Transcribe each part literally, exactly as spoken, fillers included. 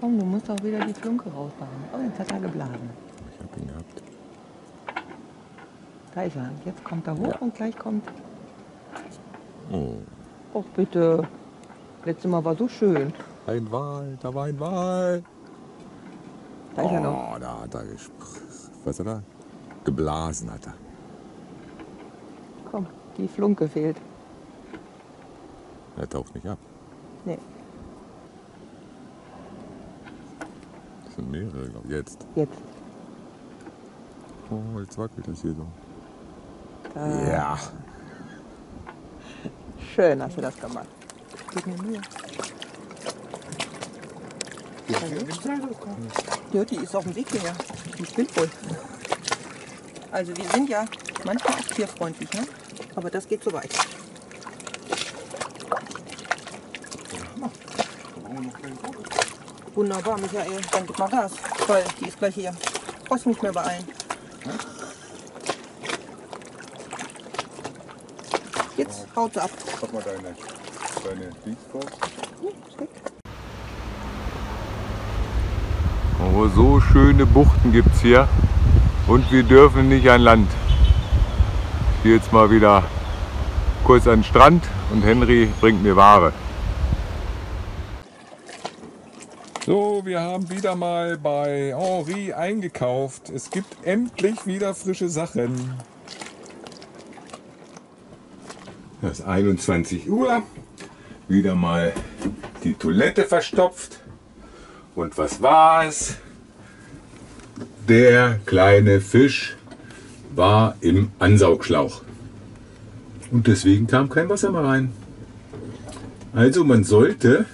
Komm, du musst auch wieder die Flunke rausmachen. Oh, jetzt hat er geblasen. Ich hab ihn gehabt. Da ist er. Jetzt kommt er hoch, ja. Und gleich kommt... Oh. Och bitte. Letztes Mal war so schön. Ein Wal, da war ein Wal. Da ist oh, er noch. Oh, da hat er gespritzt. Was hat er? Geblasen hat er. Komm, die Flunke fehlt. Er taucht nicht ab. Nee. Mehrere, glaube ich. Jetzt. Jetzt. Oh, jetzt wackelt das hier so. Da. Ja. Schön hast du das gemacht. Gib mir Mühe. Ja, ja, die ist auf dem Weg hierher. Die spinnt wohl. Also wir sind ja manchmal auch tierfreundlich, ne? Aber das geht zu weit. Wunderbar, Michael, dann gib mal Gas. Toll, die ist gleich hier. Brauchst du nicht mehr beeilen. Jetzt haut sie ab. Guck mal deine, deine Dienstbox. Oh, so schöne Buchten gibt es hier. Und wir dürfen nicht an Land. Ich gehe jetzt mal wieder kurz an den Strand und Henry bringt mir Ware. So, wir haben wieder mal bei Henri eingekauft. Es gibt endlich wieder frische Sachen. Es ist einundzwanzig Uhr. Wieder mal die Toilette verstopft. Und was war es? Der kleine Fisch war im Ansaugschlauch. Und deswegen kam kein Wasser mehr rein. Also man sollte...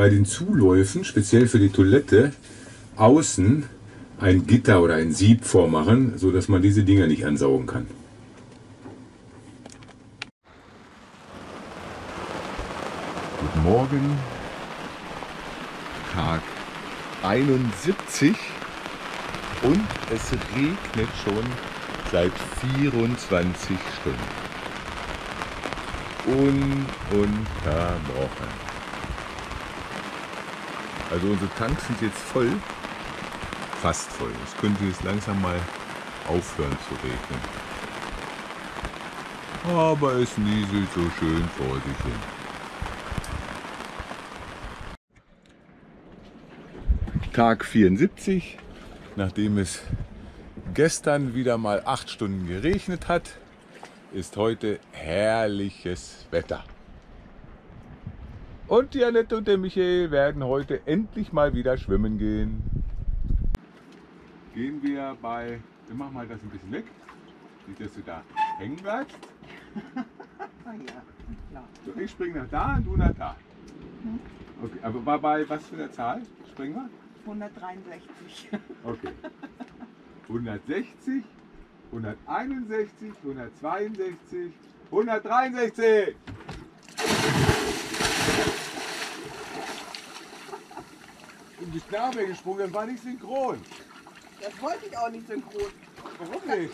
bei den Zuläufen, speziell für die Toilette, außen ein Gitter oder ein Sieb vormachen, sodass man diese Dinger nicht ansaugen kann. Guten Morgen, Tag einundsiebzig, und es regnet schon seit vierundzwanzig Stunden. Ununterbrochen. Also unsere Tanks sind jetzt voll, fast voll. Es könnte jetzt langsam mal aufhören zu regnen. Aber es nieselt so schön vor sich hin. Tag vierundsiebzig, nachdem es gestern wieder mal acht Stunden geregnet hat, ist heute herrliches Wetter. Und die Annette und der Michael werden heute endlich mal wieder schwimmen gehen. Gehen wir bei... Wir machen mal das ein bisschen weg. Nicht, dass du da hängen bleibst. Ah ja, klar. So, ich springe nach da und du nach da. Okay, aber bei was für einer Zahl springen wir? hundertdreiundsechzig. Okay. hundertsechzig, hunderteinundsechzig, hundertzweiundsechzig, hundertdreiundsechzig! In die Knabe gesprungen, das war nicht synchron. Das wollte ich auch nicht synchron. Warum nicht?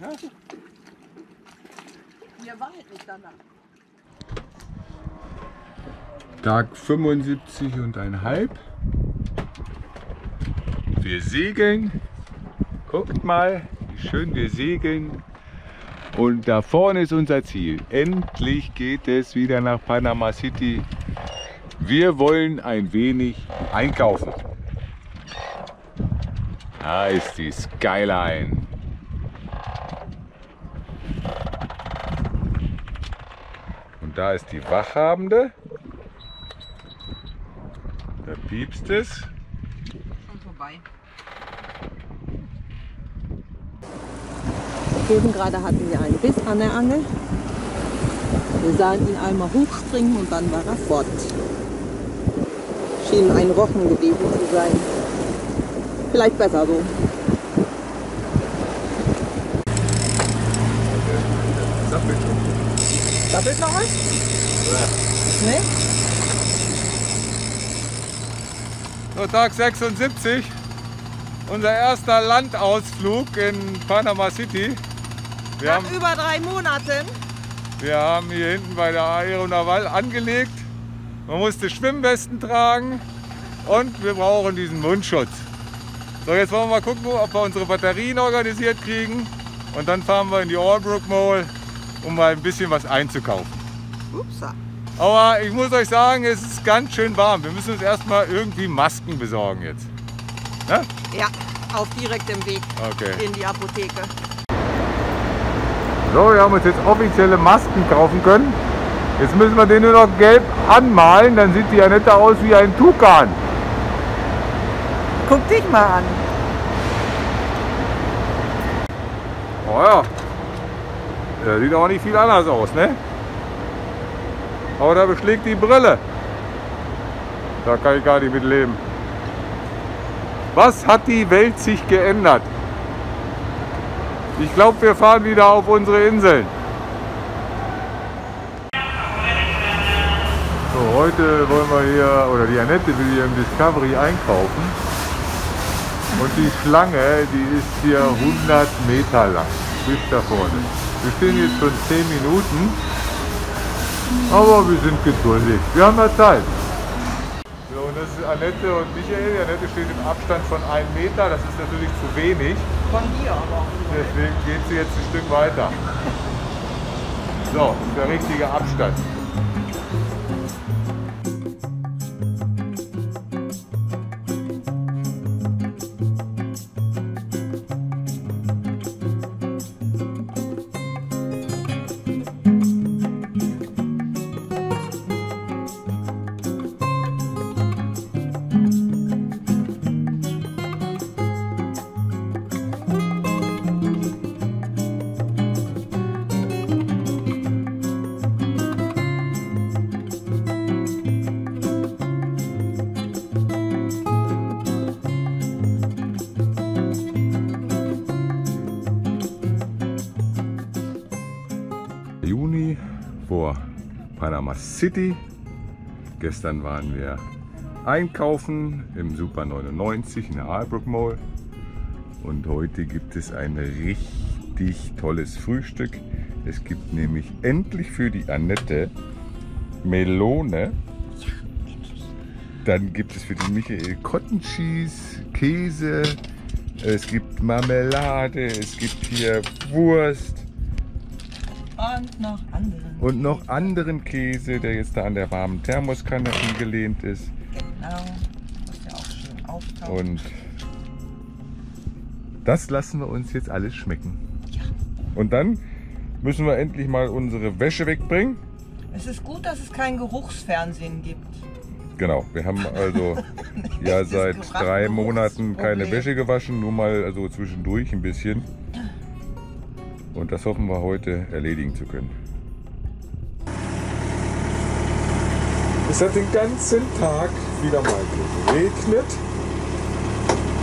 Ja? Mir war halt nicht danach. Tag fünfundsiebzig und ein halb. Wir segeln. Guckt mal, wie schön wir segeln. Und da vorne ist unser Ziel. Endlich geht es wieder nach Panama City. Wir wollen ein wenig einkaufen. Da ist die Skyline. Und da ist die Wachhabende. Da piepst es. Schon vorbei. Eben gerade hatten wir einen Biss an der Angel. Wir sahen ihn einmal hochspringen und dann war er fort. Schien ein Rochen gewesen zu sein. Vielleicht besser so. Sappelt noch was? Ja. Ne? So, Tag sechsundsiebzig. Unser erster Landausflug in Panama City. Wir Nach haben, über drei Monaten. Wir haben hier hinten bei der Aeronaval angelegt. Man musste Schwimmwesten tragen und wir brauchen diesen Mundschutz. So, jetzt wollen wir mal gucken, ob wir unsere Batterien organisiert kriegen. Und dann fahren wir in die Albrook Mall, um mal ein bisschen was einzukaufen. Upsa. Aber ich muss euch sagen, es ist ganz schön warm. Wir müssen uns erstmal irgendwie Masken besorgen jetzt. Ne? Ja, auf direktem Weg okay. in die Apotheke. So, wir haben uns jetzt offizielle Masken kaufen können. Jetzt müssen wir den nur noch gelb anmalen, dann sieht die Annette aus wie ein Tukan. Guck dich mal an. Oh ja, der sieht auch nicht viel anders aus, ne? Aber da beschlägt die Brille. Da kann ich gar nicht mit leben. Was hat die Welt sich geändert? Ich glaube, wir fahren wieder auf unsere Inseln. So, heute wollen wir hier, oder die Annette will hier im Discovery einkaufen. Und die Schlange, die ist hier hundert Meter lang, bis da vorne. Wir stehen jetzt schon zehn Minuten, aber wir sind geduldig. Wir haben ja Zeit. So, und das ist Annette und Michael. Die Annette steht im Abstand von einem Meter, das ist natürlich zu wenig. Von hier aber auch. Deswegen geht sie jetzt ein Stück weiter. So, der richtige Abstand. Panama City. Gestern waren wir einkaufen im Super neunundneunzig in der Albrook Mall und heute gibt es ein richtig tolles Frühstück. Es gibt nämlich endlich für die Annette Melone, dann gibt es für den Michael Cotton Cheese, Käse, es gibt Marmelade, es gibt hier Wurst. Und noch anderen. Und noch anderen Käse, der jetzt da an der warmen Thermoskanne angelehnt ist. Genau, muss ja auch schön auftauchen. Und das lassen wir uns jetzt alles schmecken. Ja. Und dann müssen wir endlich mal unsere Wäsche wegbringen. Es ist gut, dass es kein Geruchsfernsehen gibt. Genau, wir haben also ja seit drei Monaten keine Wäsche gewaschen, nur mal also zwischendurch ein bisschen. Und das hoffen wir heute erledigen zu können. Es hat den ganzen Tag wieder mal geregnet.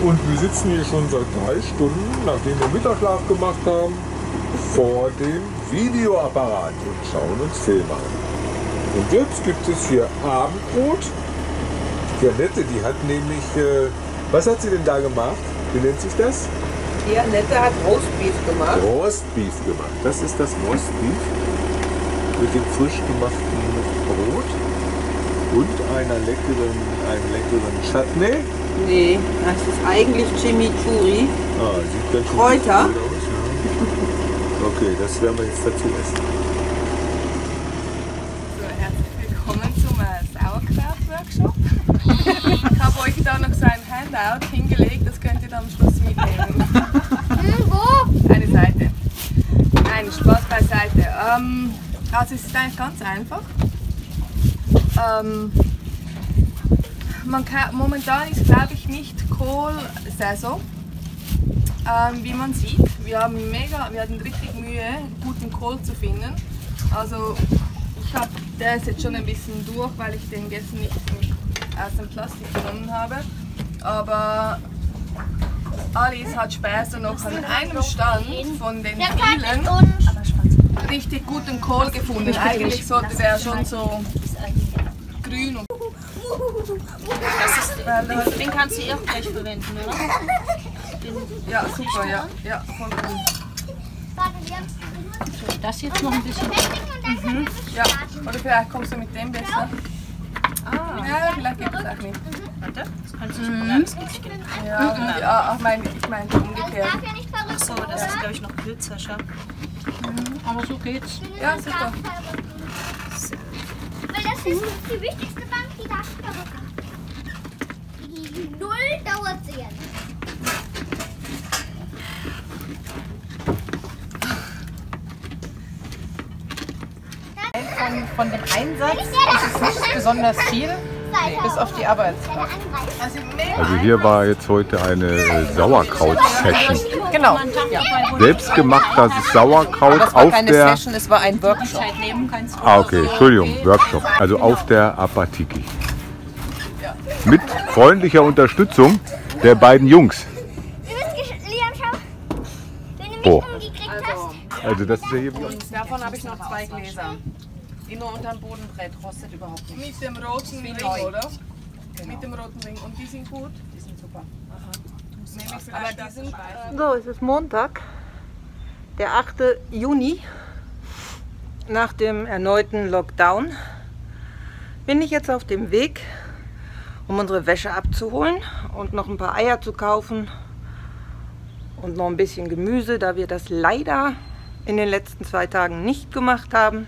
Und wir sitzen hier schon seit drei Stunden, nachdem wir Mittagsschlaf gemacht haben, vor dem Videoapparat und schauen uns Filme an. Und jetzt gibt es hier Abendbrot. Die Annette, die hat nämlich, äh, was hat sie denn da gemacht? Wie nennt sich das? Die Annette hat Roastbeef gemacht. Roastbeef gemacht. Das ist das Roastbeef mit dem frisch gemachten Brot und einer leckeren, einem leckeren Chutney. Nee, das ist eigentlich Chimichurri. Ah, sieht ganz schön Kräuter. Gut aus, ja. Okay, das werden wir jetzt dazu essen. So, herzlich willkommen zum Sauerkraut. Handout hingelegt, das könnt ihr dann am Schluss mitnehmen. Wo? Eine Seite. Nein, Spaß beiseite. Ähm, also es ist eigentlich ganz einfach. Ähm, man kann, momentan ist, glaube ich, nicht Kohl-Saison. Ähm, wie man sieht, wir haben mega, wir hatten richtig Mühe, guten Kohl zu finden. Also ich habe, der ist jetzt schon ein bisschen durch, weil ich den gestern nicht aus dem Plastik genommen habe. Aber Alice hat später noch an einem Stand von den vielen richtig guten Kohl gefunden. Eigentlich sollte der schon so grün und das ist, den kannst du eh auch gleich verwenden, oder? Ja, super, ja. Ja, voll gut. Das jetzt noch ein bisschen. Mhm. Ja, oder vielleicht kommst du mit dem besser. Ah, ja, vielleicht geht das auch nicht. Warte, das kannst du schon mhm. Das geht nicht. Ja, mhm. Ja, ich meine, ich mein, umgekehrt. Ach so, das ist, glaube ich, noch kürzer, schau. Mhm. Aber so geht's. Ja, super. So. Weil das ist die wichtigste Bank, die da steht. Die Null dauert sie jetzt. Von, von dem Einsatz ist es nicht besonders viel, bis auf die Arbeitskraft. Also hier war jetzt heute eine Sauerkraut-Session. Genau. Ja. Selbstgemachtes Sauerkraut auf der... Das war keine Session, es war ein Workshop. Ah, okay, Entschuldigung, Workshop. Also auf der Apatiki. Mit freundlicher Unterstützung der beiden Jungs. Oh. Also das ist ja hier... Davon habe ich noch zwei Gläser. Immer unter dem Bodenbrett, rostet überhaupt nicht. Mit dem roten Ring, oder? Genau. Mit dem roten Ring. Und die sind gut? Die sind super. Aha. Aber die sind so, es ist Montag, der achte Juni. Nach dem erneuten Lockdown bin ich jetzt auf dem Weg, um unsere Wäsche abzuholen und noch ein paar Eier zu kaufen und noch ein bisschen Gemüse, da wir das leider in den letzten zwei Tagen nicht gemacht haben.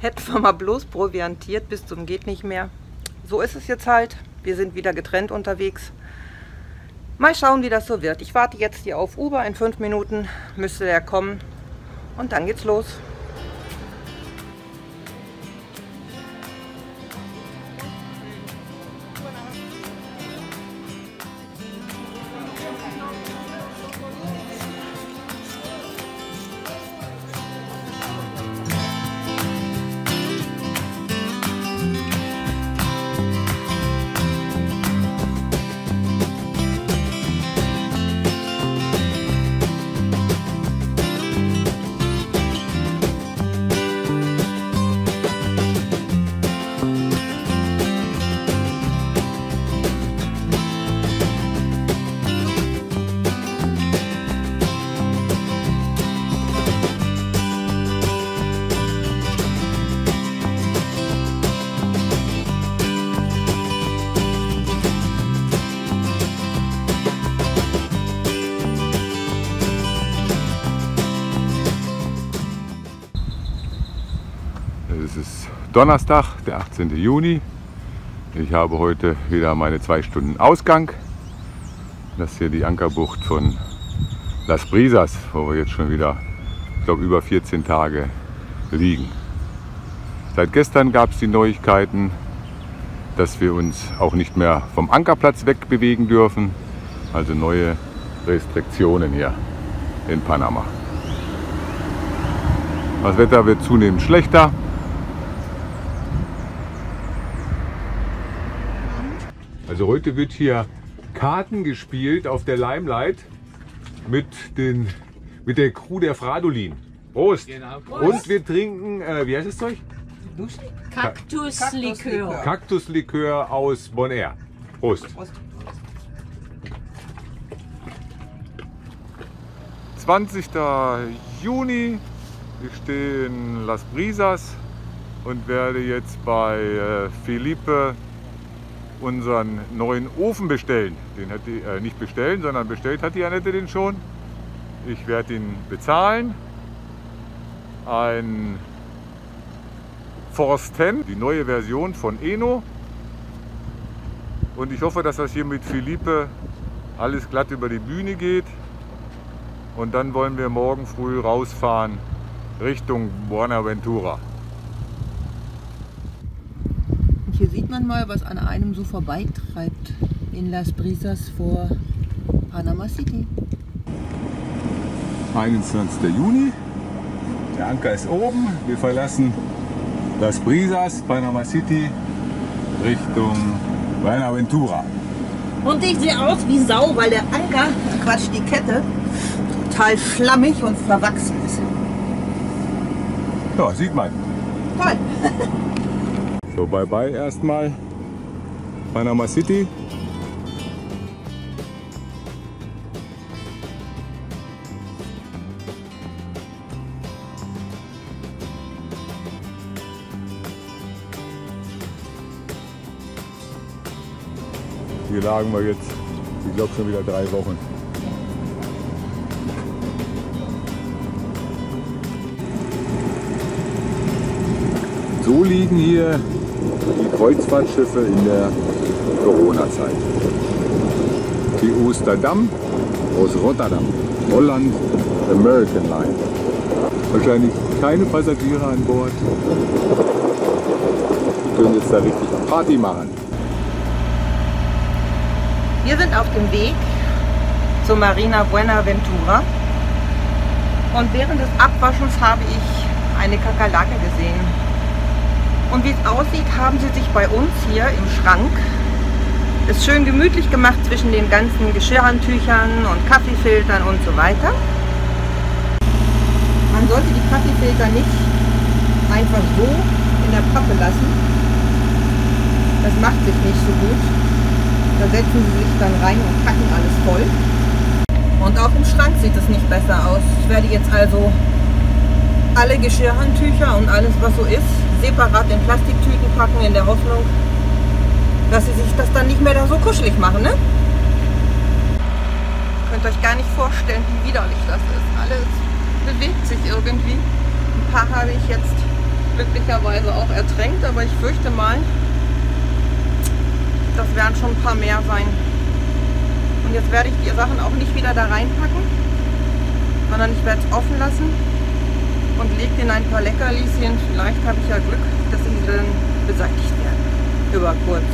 Hätten wir mal bloß proviantiert bis zum geht nicht mehr. So ist es jetzt halt. Wir sind wieder getrennt unterwegs. Mal schauen, wie das so wird. Ich warte jetzt hier auf Uber. In fünf Minuten müsste er kommen. Und dann geht's los. Donnerstag, der achtzehnte Juni. Ich habe heute wieder meine zwei Stunden Ausgang. Das ist hier die Ankerbucht von Las Brisas, wo wir jetzt schon wieder, ich glaube, über vierzehn Tage liegen. Seit gestern gab es die Neuigkeiten, dass wir uns auch nicht mehr vom Ankerplatz wegbewegen dürfen. Also neue Restriktionen hier in Panama. Das Wetter wird zunehmend schlechter. Also heute wird hier Karten gespielt auf der Limelight mit, den, mit der Crew der Fridolin. Prost! Genau, Prost. Und wir trinken, äh, wie heißt das Zeug? Kaktuslikör. Kaktuslikör aus Bonaire. Prost! Prost. zwanzigster Juni, wir stehen in Las Brisas und werde jetzt bei äh, Philippe unseren neuen Ofen bestellen. Den hat die, äh, nicht bestellen, sondern bestellt hat die Annette den schon. Ich werde ihn bezahlen. Ein Force Ten, die neue Version von Eno. Und ich hoffe, dass das hier mit Philippe alles glatt über die Bühne geht. Und dann wollen wir morgen früh rausfahren Richtung Buenaventura. Und hier sieht man mal, was an einem so vorbeitreibt in Las Brisas vor Panama City. einundzwanzigster Juni, der Anker ist oben. Wir verlassen Las Brisas, Panama City, Richtung Buenaventura. Und ich sehe aus wie Sau, weil der Anker, Quatsch, die Kette, total schlammig und verwachsen ist. Ja, sieht man. Toll. So, bye bye erstmal. Panama City. Hier lagen wir jetzt, ich glaube, schon wieder drei Wochen. So liegen hier die Kreuzfahrtschiffe in der Corona-Zeit. Die Oosterdam aus Rotterdam, Holland American Line. Wahrscheinlich keine Passagiere an Bord. Die können jetzt da richtig Party machen. Wir sind auf dem Weg zur Marina Buenaventura und während des Abwaschens habe ich eine Kakerlake gesehen. Und wie es aussieht, haben sie sich bei uns hier im Schrank es schön gemütlich gemacht zwischen den ganzen Geschirrhandtüchern und Kaffeefiltern und so weiter. Man sollte die Kaffeefilter nicht einfach so in der Pappe lassen. Das macht sich nicht so gut. Da setzen sie sich dann rein und packen alles voll. Und auch im Schrank sieht es nicht besser aus. Ich werde jetzt also alle Geschirrhandtücher und alles, was so ist, separat in Plastiktüten packen, in der Hoffnung, dass sie sich das dann nicht mehr da so kuschelig machen, ne? Ihr könnt euch gar nicht vorstellen, wie widerlich das ist. Alles bewegt sich irgendwie. Ein paar habe ich jetzt glücklicherweise auch ertränkt, aber ich fürchte mal, das werden schon ein paar mehr sein. Und jetzt werde ich die Sachen auch nicht wieder da reinpacken, sondern ich werde es offen lassen und lege den ein paar Leckerlischen. Vielleicht habe ich ja Glück, dass sie dann beseitigt werden. Über kurz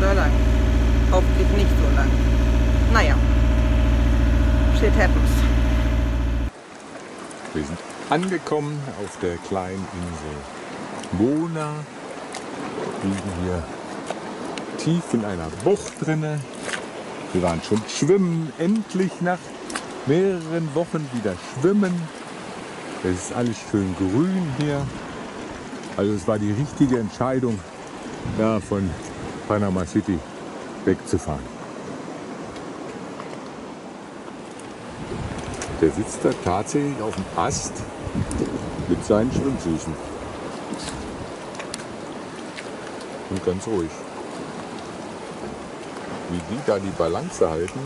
oder lang. Hoffentlich nicht so lang. Naja, shit happens. Wir sind angekommen auf der kleinen Insel Bona. Liegen hier tief in einer Bucht drinne. Wir waren schon schwimmen, endlich nach mehreren Wochen wieder schwimmen. Es ist alles schön grün hier. Also es war die richtige Entscheidung, da von Panama City wegzufahren. Der sitzt da tatsächlich auf dem Ast mit seinen Schwimmfüßen. Und ganz ruhig. Wie die da die Balance halten,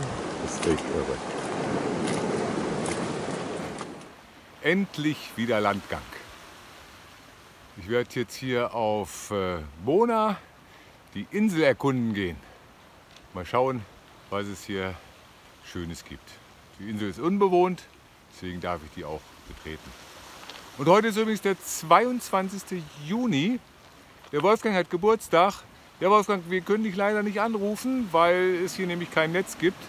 ist echt irre. Endlich wieder Landgang. Ich werde jetzt hier auf Bona die Insel erkunden gehen. Mal schauen, was es hier Schönes gibt. Die Insel ist unbewohnt, deswegen darf ich die auch betreten. Und heute ist übrigens der zweiundzwanzigste Juni. Der Wolfgang hat Geburtstag. Ja, Wolfgang, wir können dich leider nicht anrufen, weil es hier nämlich kein Netz gibt.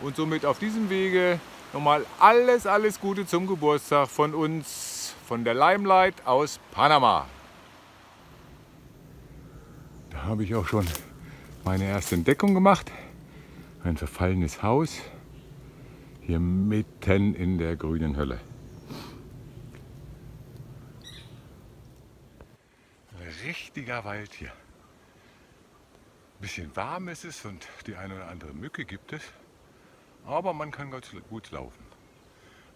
Und somit auf diesem Wege nochmal alles, alles Gute zum Geburtstag von uns, von der Limelight aus Panama. Da habe ich auch schon meine erste Entdeckung gemacht. Ein verfallenes Haus, hier mitten in der grünen Hölle. Richtiger Wald hier. Ein bisschen warm ist es und die eine oder andere Mücke gibt es, aber man kann ganz gut laufen.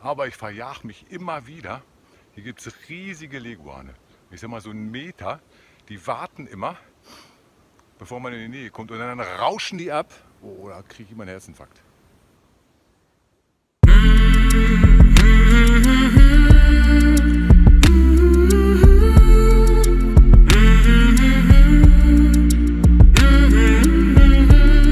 Aber ich verjag mich immer wieder. Hier gibt es riesige Leguane, ich sag mal so einen Meter, die warten immer, bevor man in die Nähe kommt und dann rauschen die ab. Oh, da kriege ich immer einen Herzinfarkt. Mm-hmm.